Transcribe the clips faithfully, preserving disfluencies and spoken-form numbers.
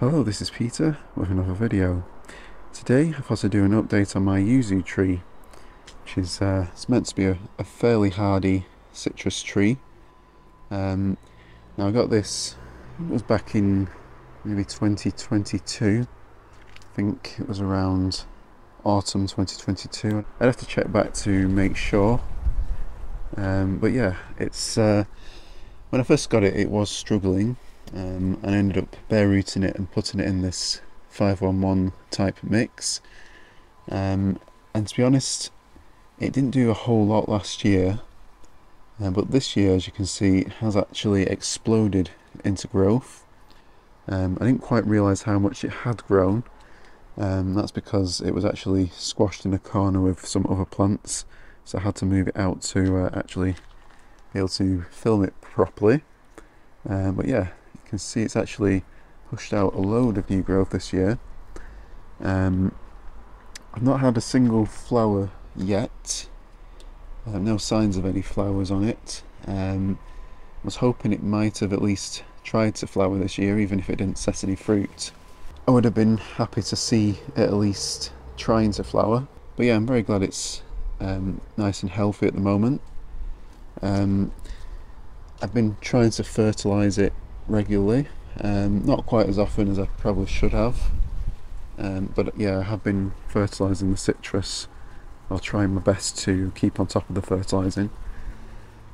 Hello, this is Peter with another video. Today I thought I'd do an update on my yuzu tree, which is uh, it's meant to be a, a fairly hardy citrus tree. Um, now I got this, it was back in maybe twenty twenty-two, I think it was around autumn twenty twenty-two. I'd have to check back to make sure, um, but yeah, it's uh, when I first got it it was struggling. Um, and I ended up bare rooting it and putting it in this five one one type mix, um, and to be honest it didn't do a whole lot last year, uh, but this year, as you can see, it has actually exploded into growth. um, I didn't quite realise how much it had grown. Um, that's because it was actually squashed in a corner with some other plants, so I had to move it out to uh, actually be able to film it properly. Um, but yeah, you can see it's actually pushed out a load of new growth this year. um, I've not had a single flower yet. Um, no signs of any flowers on it. um, I was hoping it might have at least tried to flower this year, even if it didn't set any fruit. I would have been happy to see it at least trying to flower, but yeah, I'm very glad it's um, nice and healthy at the moment. um, I've been trying to fertilise it regularly, um, not quite as often as I probably should have, um, but yeah, I have been fertilising the citrus. I'll try my best to keep on top of the fertilising,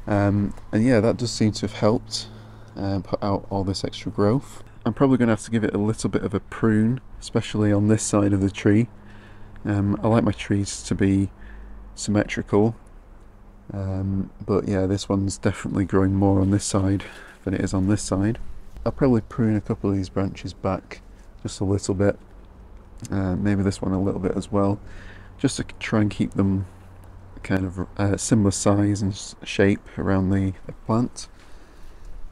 um, and yeah, that does seem to have helped uh, put out all this extra growth. I'm probably going to have to give it a little bit of a prune, especially on this side of the tree. um, I like my trees to be symmetrical, um, but yeah, this one's definitely growing more on this side than it is on this side. I'll probably prune a couple of these branches back just a little bit, uh, maybe this one a little bit as well, just to try and keep them kind of uh, similar size and shape around the, the plant.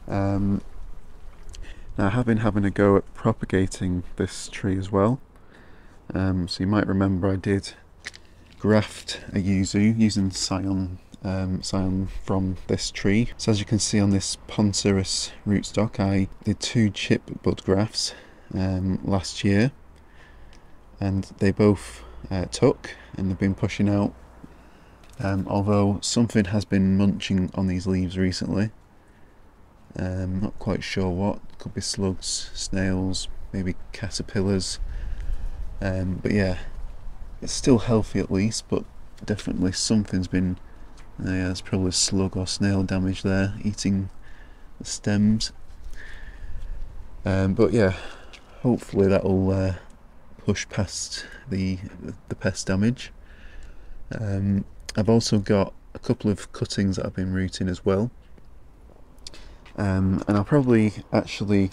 Um, now I have been having a go at propagating this tree as well. Um, so you might remember I did graft a yuzu using scion Um, scion from this tree. So as you can see on this Poncirus rootstock, I did two chip bud grafts um, last year, and they both uh, took and they've been pushing out, um, although something has been munching on these leaves recently. um, not quite sure what, could be slugs, snails, maybe caterpillars, um, but yeah, it's still healthy at least, but definitely something's been Uh, yeah, that's probably slug or snail damage there, eating the stems. Um, but yeah, hopefully that'll uh, push past the the pest damage. Um, I've also got a couple of cuttings that I've been rooting as well, um, and I'll probably actually,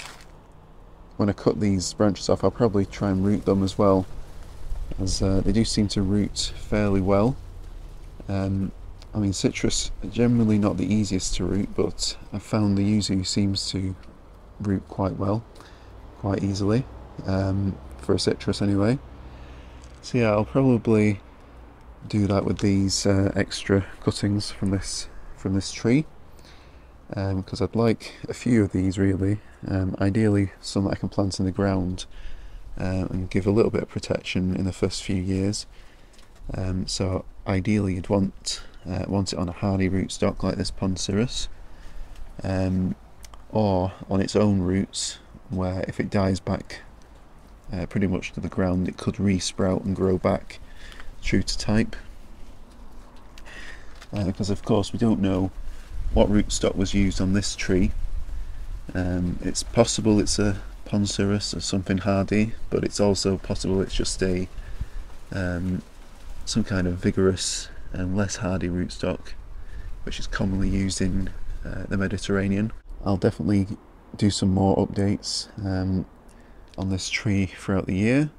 when I cut these branches off, I'll probably try and root them as well, as uh, they do seem to root fairly well. Um, I mean, citrus are generally not the easiest to root, but I've found the yuzu seems to root quite well, quite easily, um, for a citrus anyway. So yeah, I'll probably do that with these uh, extra cuttings from this from this tree, because um, I'd like a few of these really, um, ideally some that I can plant in the ground, uh, and give a little bit of protection in the first few years. Um, so ideally you'd want Uh, want it on a hardy rootstock like this Poncirus, um, or on its own roots, where if it dies back uh, pretty much to the ground, it could re-sprout and grow back true to type. Uh, because of course we don't know what rootstock was used on this tree. Um, it's possible it's a Poncirus or something hardy, but it's also possible it's just a um, some kind of vigorous and less hardy rootstock, which is commonly used in uh, the Mediterranean. I'll definitely do some more updates um, on this tree throughout the year,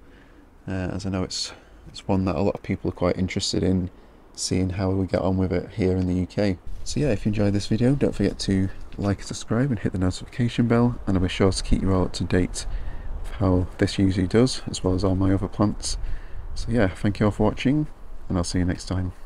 uh, as I know it's it's one that a lot of people are quite interested in seeing how we get on with it here in the U K. So yeah, if you enjoyed this video, don't forget to like and subscribe and hit the notification bell, and I'll be sure to keep you all up to date of how this usually does, as well as all my other plants. So yeah, thank you all for watching, and I'll see you next time.